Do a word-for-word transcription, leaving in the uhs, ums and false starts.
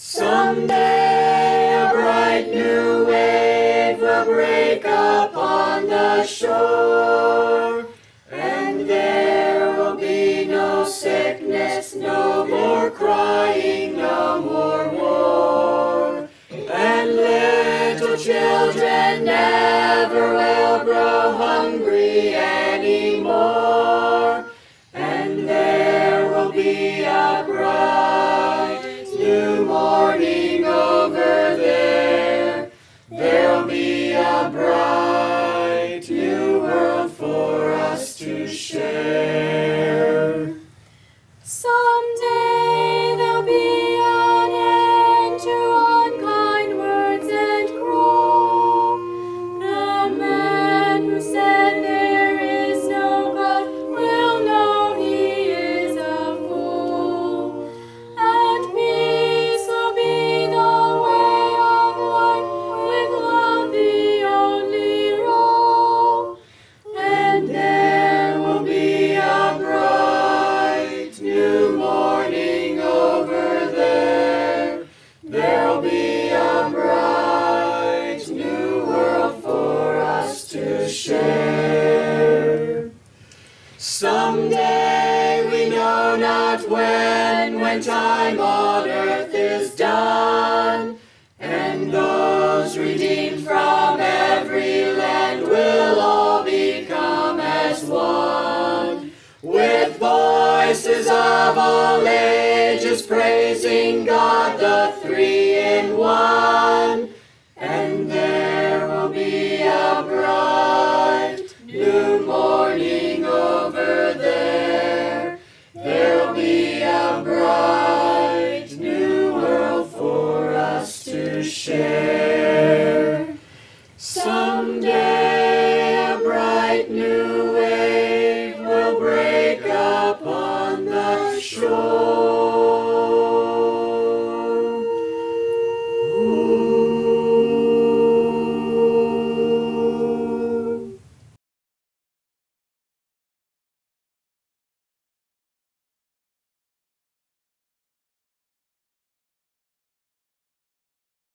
Someday a bright new wave will break upon the shore, and there will be no sickness, no more crying, no more war. And little children never will grow hungry anymore, and there will be a bright new morning over there. There'll be a bright new world for us to share. Someday there'll be an end to unkind words and cruel. The man who said there is no God will know he is a fool. And peace share. Someday, we know not when, when time on earth is done, and those redeemed from every land will all become as one, with voices of all ages praising God the three in one.